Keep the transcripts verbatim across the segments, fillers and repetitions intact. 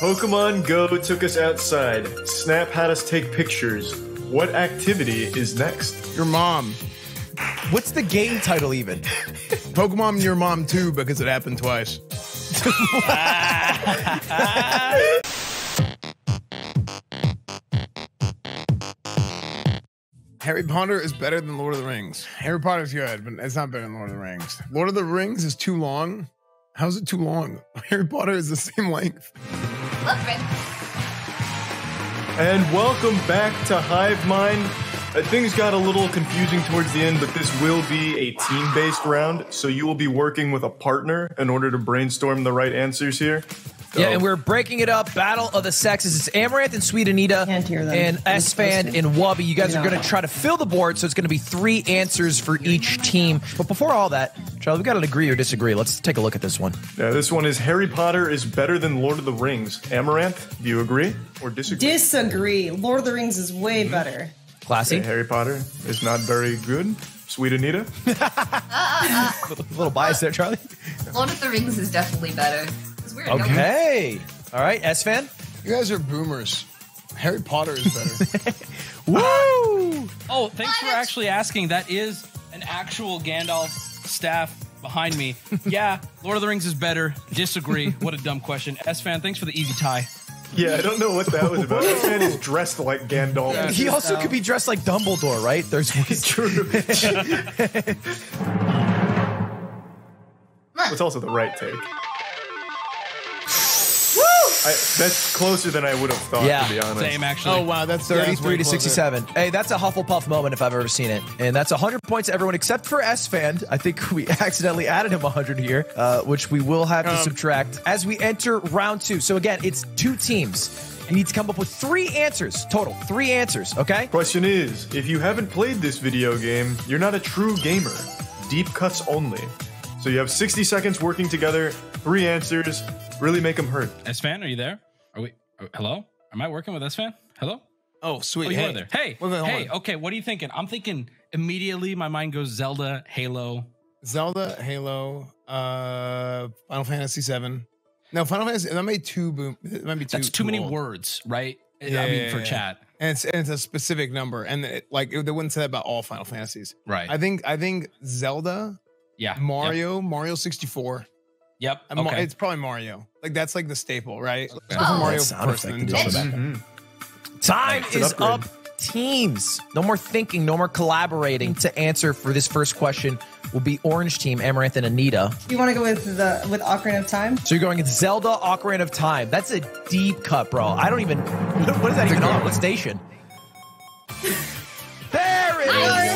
Pokemon Go took us outside. Snap had us take pictures. What activity is next? Your mom. What's the game title even? Pokemon Your Mom two, because it happened twice. Harry Potter is better than Lord of the Rings. Harry Potter's good, but it's not better than Lord of the Rings. Lord of the Rings is too long. How's it too long? Harry Potter is the same length. Love it. And welcome back to Hive Mind. Uh, things got a little confusing towards the end, but this will be a team-based round, so you will be working with a partner in order to brainstorm the right answers here. So. Yeah, and we're breaking it up. Battle of the Sexes. It's Amouranth and Sweet Anita and Esfand and Wubby. You guys are going to try to fill the board, so it's going to be three answers for each team. But before all that, Charlie, we've got to agree or disagree. Let's take a look at this one. Yeah, this one is Harry Potter is better than Lord of the Rings. Amouranth, do you agree or disagree? Disagree. Lord of the Rings is way mm-hmm. better. Classy. Okay, Harry Potter is not very good. Sweet Anita. uh, uh, uh. A little bias there, Charlie. Lord of the Rings is definitely better. Weird, okay. All right, Esfand. You guys are boomers. Harry Potter is better. Woo! Oh, thanks for actually asking. That is an actual Gandalf staff behind me. Yeah, Lord of the Rings is better. Disagree. What a dumb question. Esfand, thanks for the easy tie. Yeah, I don't know what that was about. Esfand is dressed like Gandalf. Yeah, he also um, could be dressed like Dumbledore, right? There's true. It's also the right take. I, that's closer than I would have thought, yeah, to be honest. Same, actually. Oh, wow, that's thirty-three yeah, to sixty-seven. Hey, that's a Hufflepuff moment if I've ever seen it. And that's one hundred points everyone except for Esfand. I think we accidentally added him one hundred here, uh, which we will have um, to subtract as we enter round two. So, again, it's two teams. You need to come up with three answers total. Three answers, okay? Question is, if you haven't played this video game, you're not a true gamer. Deep cuts only. So you have sixty seconds working together, three answers. Really make them hurt. Esfand, are you there? Are we? Are, hello? Am I working with Esfand? Hello? Oh, sweet. Oh, you hey. Are there. Hey. Well, then, hey. On. Okay. What are you thinking? I'm thinking immediately. My mind goes Zelda, Halo. Zelda, Halo, uh, Final Fantasy seven. No, Final Fantasy. That might be too. Boom, that might be too. That's too, too many old. words, right? Yeah, I mean, yeah, for yeah. chat. And it's, and it's a specific number, and it, like it, they wouldn't say that about all Final Fantasies, right? I think. I think Zelda. Yeah. Mario. Yep. Mario sixty-four. Yep. Okay. It's probably Mario. Like that's like the staple, right? Okay. Oh, Mario person. Mm-hmm. Time oh, is up. Teams. No more thinking. No more collaborating. To answer for this first question will be Orange Team, Amouranth and Anita. You want to go with the with Ocarina of Time? So you're going with Zelda, Ocarina of Time. That's a deep cut, bro. I don't even. What is that even on? What station? There it is.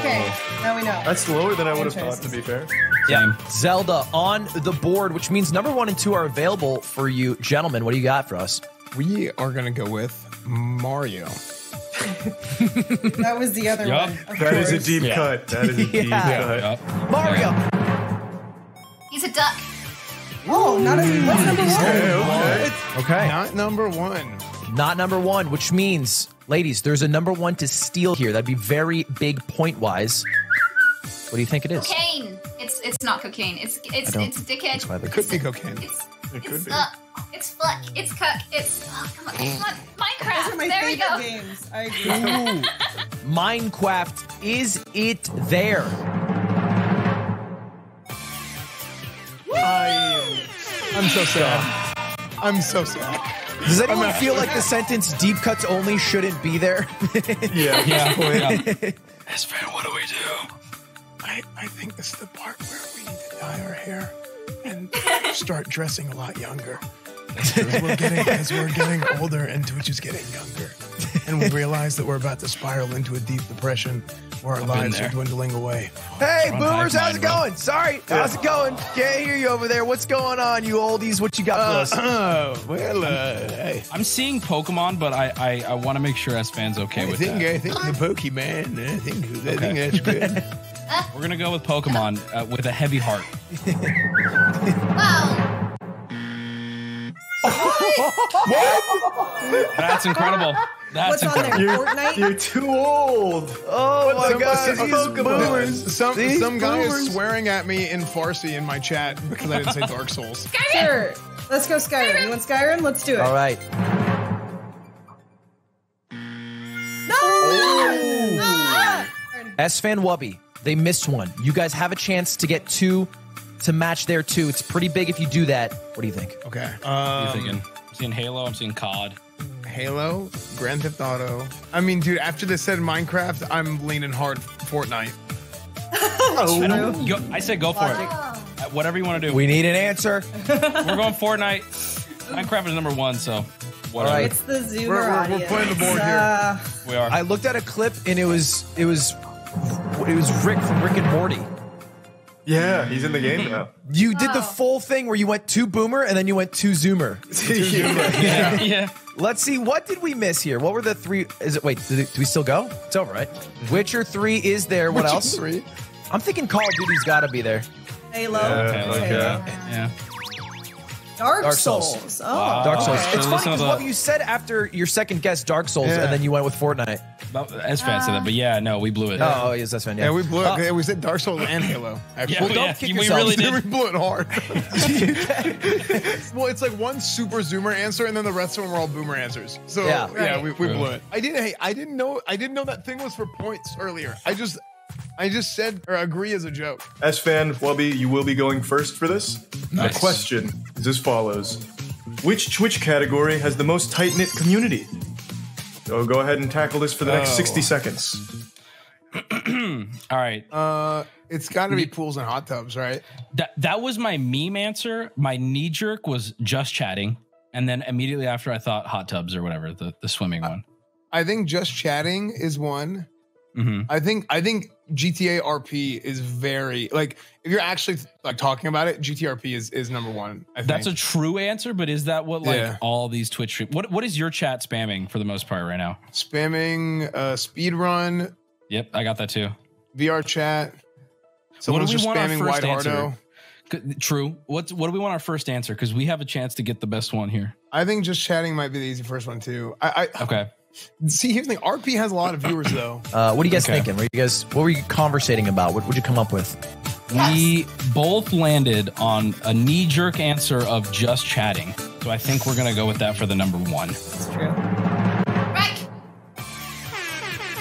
Okay, now we know. That's lower than I would have thought, to be fair. Yeah, Zelda on the board, which means number one and two are available for you. Gentlemen, what do you got for us? We are going to go with Mario. That was the other yep. one. That course. is a deep yeah. cut. That is a yeah. deep yeah. cut. Yep. Mario. He's a duck. Oh, not a, what's number one? Okay. okay. Not number one. Not number one, which means, ladies, there's a number one to steal here. That'd be very big point-wise. What do you think it is? Cocaine. It's it's not cocaine. It's it's it's dickhead. It could be cocaine. It's it could be. It's fuck. It's cuck. It's oh, come on. It's not Minecraft. Those are my there we go. Games. I agree. Minecraft. Is it there? I, I'm so sad. I'm so sad. Does anyone feel like the sentence "deep cuts only" shouldn't be there? Yeah, yeah. Esfand, what do we do? I, I think this is the part where we need to dye our hair and start dressing a lot younger. As we're getting, as we're getting older and Twitch is getting younger. And we realize that we're about to spiral into a deep depression where our I've lives are dwindling away. Hey, boomers, how's it going? Run. Sorry, yeah. how's it going? Can't hear you over there. What's going on, you oldies? What you got uh, for us? Uh, well, uh, hey. I'm seeing Pokemon, but I I, I want to make sure Esfand's okay I with think, that. I think the Pokemon, I think, I okay. think that's good. We're going to go with Pokemon uh, with a heavy heart. Wow. Oh, what? That's incredible. That's what's on there? You're, Fortnite? You're too old. Oh my God! Boomers. Some these some guy boomers. is swearing at me in Farsi in my chat because I didn't say Dark Souls. Skyrim. Sure. Let's go Skyrim. Skyrim. You want Skyrim? Let's do it. All right. No. Oh. No. EsfandWubby. They missed one. You guys have a chance to get two to match their two. It's pretty big if you do that. What do you think? Okay. Um, what are you thinking? I'm seeing Halo. I'm seeing C O D. Halo, Grand Theft Auto. I mean, dude, after they said Minecraft, I'm leaning hard Fortnite. oh, I, don't, go, I said go for wow. it. Whatever you want to do. We need an answer. We're going Fortnite. Minecraft is number one, so whatever. Right. It's the Zoomer we're, we're, we're playing the board uh, here. We are. I looked at a clip, and it was it was it was Rick from Rick and Morty. Yeah, he's in the game now. You did oh. the full thing where you went to Boomer and then you went to Zoomer. To Zoomer. yeah. yeah. Let's see, what did we miss here? What were the three? Is it, wait, do we still go? It's over, right? Witcher three is there. What Witcher else? three? I'm thinking Call of Duty's got to be there. Halo. Yeah. Halo. Okay. yeah. Dark, Dark Souls. Souls. Oh. Wow. Dark Souls. Okay. It's so funny because what you said after your second guess, Dark Souls, yeah. and then you went with Fortnite. EsfandTV said that, but yeah, no, we blew it. Yeah. Oh, yes, EsfandTV. Yeah. yeah, we blew it. Oh. Okay, we said Dark Souls and Halo. Yeah, well, don't yeah. kick we yourselves. Really we blew it hard. Well, it's like one super Zoomer answer, and then the rest of them were all Boomer answers. So yeah, right. yeah we, we blew it. I didn't. Hey, I didn't know. I didn't know that thing was for points earlier. I just. I just said, or agree as a joke. EsfandWubby, you will be going first for this. Nice. The question is as follows. Which Twitch category has the most tight-knit community? So go ahead and tackle this for the oh. next sixty seconds. All right. Uh, it's got to be pools and hot tubs, right? That, that was my meme answer. My knee-jerk was just chatting. And then immediately after, I thought hot tubs or whatever, the, the swimming uh, one. I think just chatting is one. Mm-hmm. I think I think G T A R P is very like if you're actually like talking about it, G T A R P is is number one. I think. That's a true answer, but is that what like yeah. all these Twitch stream? What what is your chat spamming for the most part right now? Spamming uh, speedrun. Yep, I got that too. V R chat. So what do we want our first answer? True. What's what do we want our first answer? Because we have a chance to get the best one here. I think just chatting might be the easy first one too. I, I okay. See, here's the thing. R P has a lot of viewers, though. Uh, what are you guys okay. thinking? What, you guys, what were you conversating about? What would you come up with? Yes. We both landed on a knee-jerk answer of just chatting. So I think we're going to go with that for the number one. That's true. Right.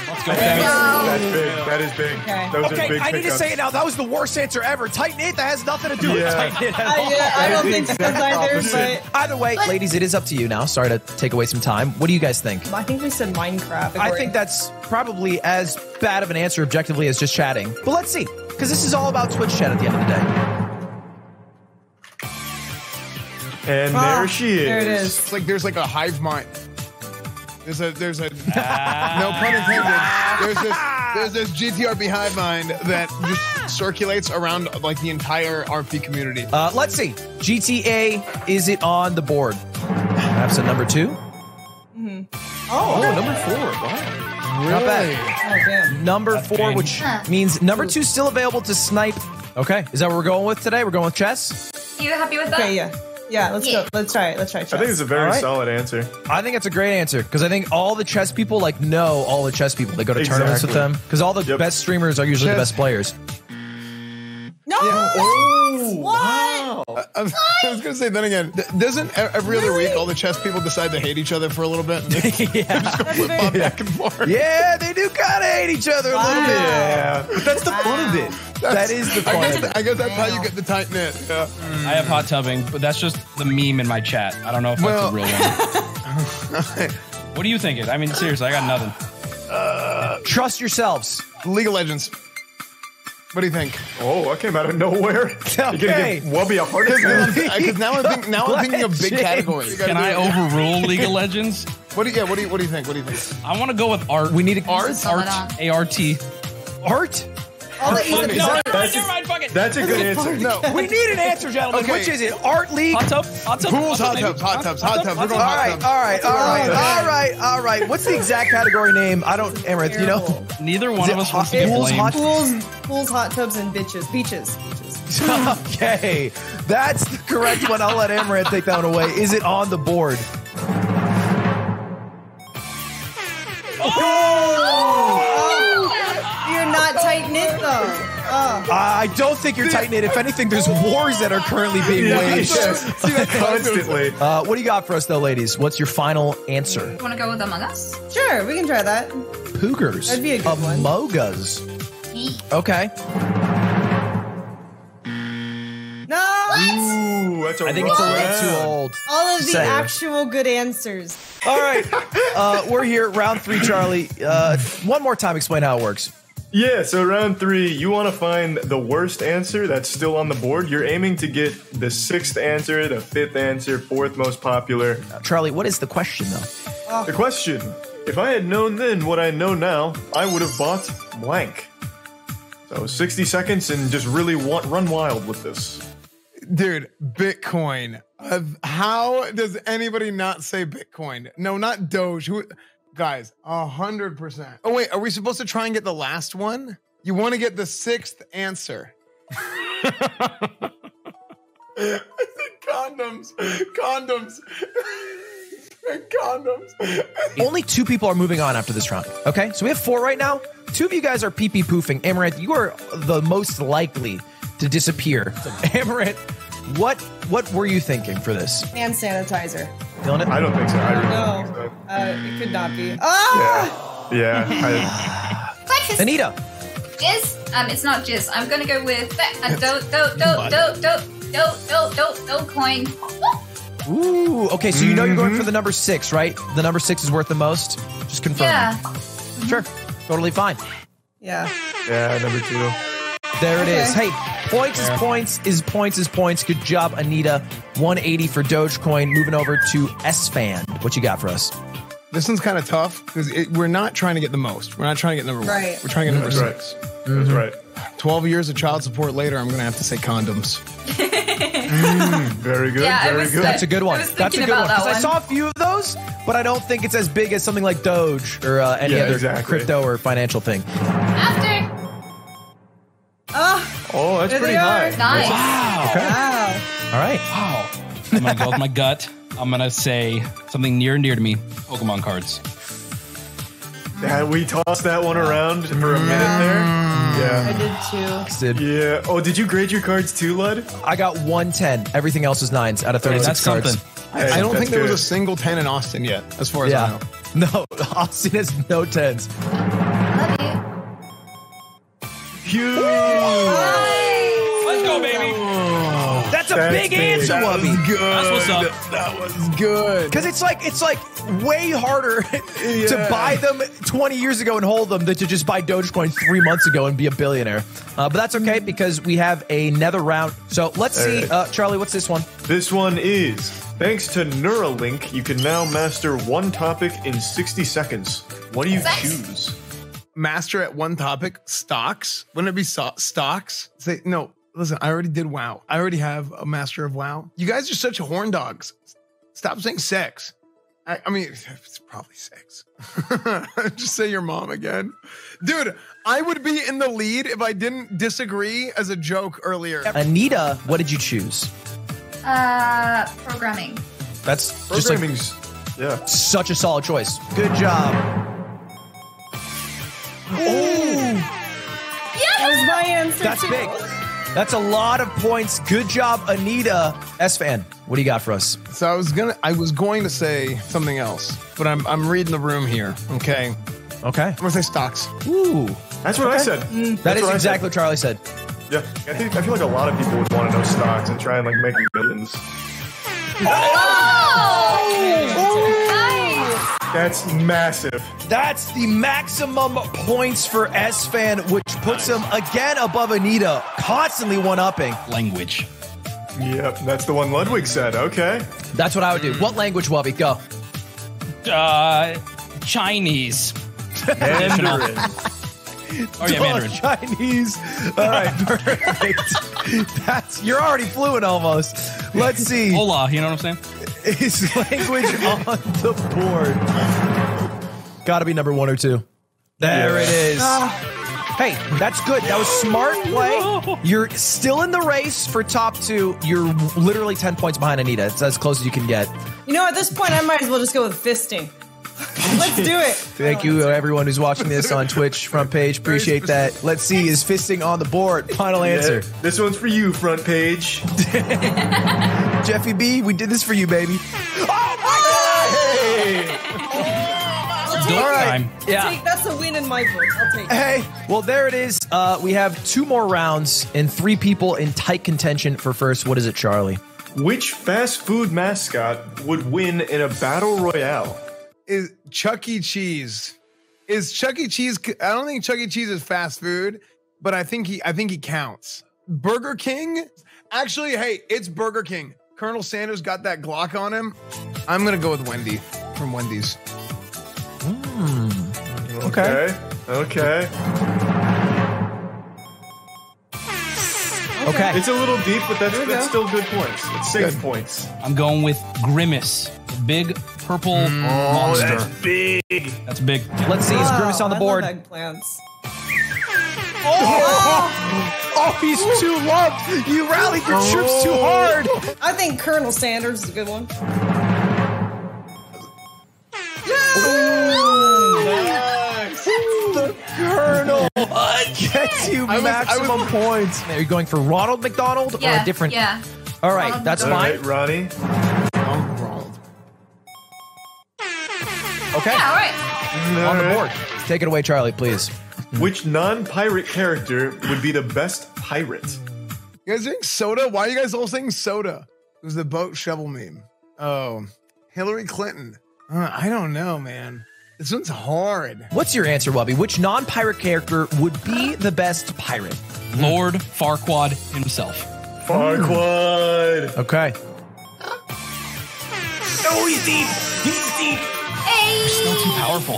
Let's go. That's big. That is big. Okay, Those okay are big I need pickups. to say it now. That was the worst answer ever. Tighten it. That has nothing to do with yeah. tighten it at all. I, yeah, I don't think so either. But either way, but ladies, it is up to you now. Sorry to take away some time. What do you guys think? I think we said Minecraft. I think that's probably as bad of an answer objectively as just chatting. But let's see, because this is all about Twitch chat at the end of the day. And ah, there she is. There it is. It's like there's like a hive mind. There's a there's a ah. no pun intended. There's this. There's this G T R P hive mind that just circulates around like the entire R P community. Uh, let's see. G T A, is it on the board? Perhaps at number two? Mm-hmm. Oh, oh number four. Wow. Really? Not bad. Oh, number That's four, game. which means number two still available to snipe. Okay. Is that what we're going with today? We're going with chess? You happy with that? Okay, yeah. Yeah, let's yeah. go. Let's try it. Let's try chess. I think it's a very right. solid answer. I think it's a great answer because I think all the chess people like know all the chess people. They go to exactly. tournaments with them because all the yep. best streamers are usually chess. the best players. No! Yeah. Oh, wow. What? I, I was going to say that again. Doesn't every other really? week all the chess people decide to hate each other for a little bit? yeah. Just go flip yeah. back and forth. Yeah, they do kind of hate each other wow. a little bit. Yeah. But that's the wow. fun of it. That's, that is the point. I guess, I guess that's wow. how you get the tight knit. Yeah. Mm. I have hot tubbing, but that's just the meme in my chat. I don't know if well, that's the real one. What are you thinking? I mean, seriously, I got nothing. Uh, Trust yourselves. League of Legends. What do you think? Oh, I came out of nowhere. Okay. You're going to give Wubby a heart attack. Because now I'm, think, now I'm thinking of big categories. Can I overrule League of Legends? What do you, yeah, what do you, what do you think? What do you think? I want to go with art. We need a art. Art. A R T. Art? All that no, no, that's never mind, fuck it. That's a good answer. No. We need an answer, gentlemen. Okay. Which is it? Art League? Hot tub? Hot tub? Pools, hot tubs, hot tubs, hot tubs. All right, all right, all right, all right, all right. What's the exact category name? I don't, Amrit, you know? Neither one of us wants to get blamed. Pools, pools, hot tubs, and bitches. Beaches. Okay. That's the correct one. I'll let Amrit take that one away. Is it on the board? Oh! Oh! Oh! You're not tight-knit, though. Oh. Uh, I don't think you're tight-knit. If anything, there's wars that are currently being yeah, waged constantly. Uh, what do you got for us, though, ladies? What's your final answer? You want to go with Among Us? Sure, we can try that. Poogers. That'd be a good one. Among Us. Okay. No! What? Ooh, that's a I think it's a little too old. All of the Say. actual good answers. All right. Uh, we're here. Round three, Charlie. Uh, one more time, explain how it works. Yeah, so round three, you want to find the worst answer that's still on the board. You're aiming to get the sixth answer, the fifth answer, fourth most popular. Uh, Charlie, what is the question, though? Oh. The question, if I had known then what I know now, I would have bought blank. So sixty seconds and just really want, run wild with this. Dude, Bitcoin. Uh, how does anybody not say Bitcoin? No, not Doge. Who, guys, one hundred percent. Oh, wait. Are we supposed to try and get the last one? You want to get the sixth answer. I said condoms. Condoms. Condoms. Only two people are moving on after this round. Okay, so we have four right now. Two of you guys are pee-pee poofing. Amaranth, you are the most likely to disappear. Amaranth, what what were you thinking for this? Hand sanitizer. Dylan, I don't think so. I really no, think so. Uh, it could not be. Ah! Yeah. yeah I, Anita. Jizz? Um, it's not jizz. I'm gonna go with uh, do do do do do do do do coin. Ooh. Okay, so you know mm-hmm. you're going for the number six, right? The number six is worth the most. Just confirm. Yeah. Mm-hmm. Sure. Totally fine. Yeah. Yeah. Number two. There it okay. is. Hey, points yeah. is points is points is points. Good job, Anita. one eighty for Dogecoin. Moving over to EsfandTV. What you got for us? This one's kind of tough because we're not trying to get the most. We're not trying to get number one. Right. We're trying to get number That's six. Right. Mm-hmm. That's right. twelve years of child support later, I'm going to have to say condoms. mm, very good. Yeah, very good. That's a good one. That's a good one. Because I saw a few of those, but I don't think it's as big as something like Doge or uh, any yeah, other exactly. crypto or financial thing. After. Oh, oh that's pretty high. Nice. Wow. Okay. Wow. All right. Wow. I'm going to go with my gut. I'm going to say something near and dear to me. Pokemon cards. Yeah, we tossed that one around for a minute there. Yeah. I did too. Yeah. Oh, did you grade your cards too, Lud? I got one ten. Everything else is nines out of thirty-six that's cards. Something. Hey, I don't think there good. was a single ten in Austin yet, as far as yeah. I know. No, Austin has no tens. Love you. Huge. Let's go, baby. That's a That's big, big answer, Wubby. That's what's up. That was good. Because it's like it's like way harder yeah. to buy them twenty years ago and hold them than to just buy Dogecoin three months ago and be a billionaire. Uh, but that's okay because we have another round. So let's All see. Right. Uh, Charlie, what's this one? This one is, thanks to Neuralink, you can now master one topic in sixty seconds. What do you Sex. choose? Master at one topic, stocks. Wouldn't it be so stocks? Say, no, listen, I already did WoW. I already have a master of WoW. You guys are such horn dogs. Stop saying sex. I, I mean, it's probably sex. Just say your mom again. Dude, I would be in the lead if I didn't disagree as a joke earlier. Anita, what did you choose? Uh, programming. That's Programming's, just like, yeah. such a solid choice. Good job. Oh, yeah. That was my answer. That's too. big. That's a lot of points. Good job, Anita. EsfandTV, what do you got for us? So I was gonna, I was going to say something else, but I'm, I'm reading the room here. Okay. Okay. I'm gonna say stocks. Ooh, that's what okay. I said. Mm. That that's is exactly what Charlie said. Yeah, I think I feel like a lot of people would want to know stocks and try and like make millions. Oh! Oh! Nice. That's massive. That's the maximum points for EsfandTV, which puts nice. him again above Anita, constantly one-upping. Language. Yep, that's the one Ludwig said. Okay. That's what I would do. What language, Wubby? Go. Uh, Chinese. Mandarin. Oh, yeah, Mandarin. Oh, Chinese. All right, perfect. That's, you're already fluent almost. Let's see. Hola, you know what I'm saying? Is language on the board? Gotta be number one or two. There yeah. it is. Uh, hey, that's good. That was smart play. You're still in the race for top two. You're literally ten points behind Anita. It's as close as you can get. You know, at this point, I might as well just go with fisting. Let's do it. Thank you, everyone who's watching this on Twitch. Front page, appreciate that. Let's see, is fisting on the board? Final answer. Yeah, this one's for you, front page. Jeffy B, we did this for you, baby. Oh my God! Hey! All right. Yeah. Take, that's a win in my book. I'll take it. Hey, well, there it is. Uh, we have two more rounds and three people in tight contention for first. What is it, Charlie? Which fast food mascot would win in a battle royale? Is Chuck E. Cheese? Is Chuck E. Cheese? I don't think Chuck E. Cheese is fast food, but I think he. I think he counts. Burger King? Actually, hey, it's Burger King. Colonel Sanders got that Glock on him. I'm gonna go with Wendy from Wendy's. Mm. Okay. Okay. Okay. Okay. It's a little deep, but that's, that's go. still good points. It's six good. points. I'm going with Grimace. Big purple mm, monster. Oh, that's big. That's big. Let's see. Is Grimace on the board? I love plants. Oh! Oh, he's too loved. You rallied your oh. troops too hard. I think Colonel Sanders is a good one. The Colonel gets you I maximum was, was, points. Are you going for Ronald McDonald yeah, or a different? Yeah. All right, Ronald that's McDonald. fine. All right, Ronnie. Ronald. Okay. Yeah, all right. All on the board. Right. Take it away, Charlie, please. Which non-pirate character would be the best pirate? You guys drink soda? Why are you guys all saying soda? It was the boat shovel meme. Oh, Hillary Clinton. Uh, I don't know, man. This one's hard. What's your answer, Wubby? Which non-pirate character would be the best pirate? Lord Farquaad himself. Farquaad. Okay. Oh, he's deep. He's deep. Hey. You're still too powerful.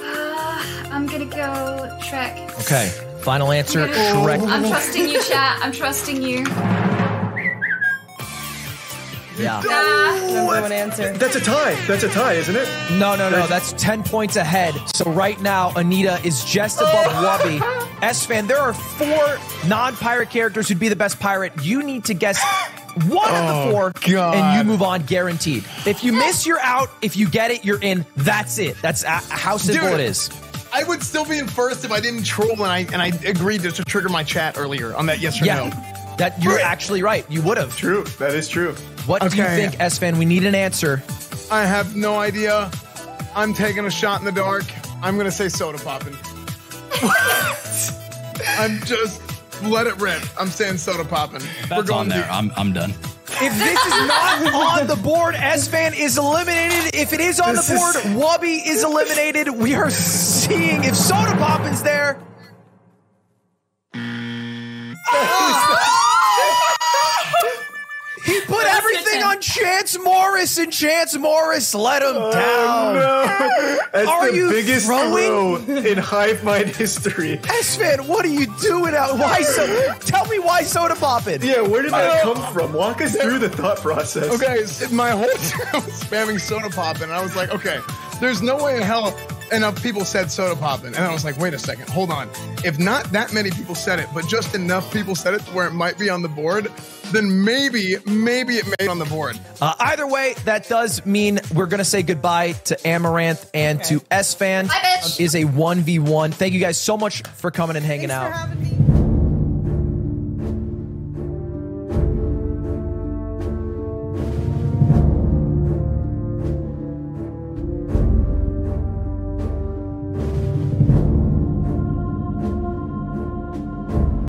Uh, I'm gonna go Shrek. Okay. Final answer, I'm Shrek. I'm trusting you, chat. I'm trusting you. Yeah. No, that's, one answer. That's a tie. That's a tie, isn't it? No, no, no. That's ten points ahead. So right now, Anita is just above Wubby. EsfandTV, there are four non-pirate characters who'd be the best pirate. You need to guess one oh, of the four, God. and you move on guaranteed. If you miss, you're out. If you get it, you're in. That's it. That's how simple Dude, it is. I would still be in first if I didn't troll and I and I agreed to trigger my chat earlier on that yes or yeah. no. That you're actually right. You would have. True. That is true. What okay. do you think, EsfandTV? We need an answer. I have no idea. I'm taking a shot in the dark. I'm gonna say soda poppin'. What? I'm just let it rip. I'm saying soda poppin'. That's We're going on there. I'm I'm done. If this is not on the board, EsfandTV is eliminated. If it is on this the board, is... Wubby is eliminated. We are seeing if soda poppin's there. He put everything on Chance Morris, and Chance Morris let him oh, down. No. That's are the you biggest throwing? throw in Hive Mind history. EsfandTV, what are you doing out? Why so? Tell me why soda poppin'. Yeah, where did that oh. come from? Walk us through the thought process. Okay, my whole time was spamming soda poppin', and I was like, okay, there's no way in hell enough people said soda poppin', and I was like, wait a second, hold on. If not that many people said it, but just enough people said it to where it might be on the board, then maybe, maybe it made it on the board. Uh, either way, that does mean we're going to say goodbye to Amouranth and okay. to EsfandTV. Is a one v one. Thank you guys so much for coming and hanging Thanks out.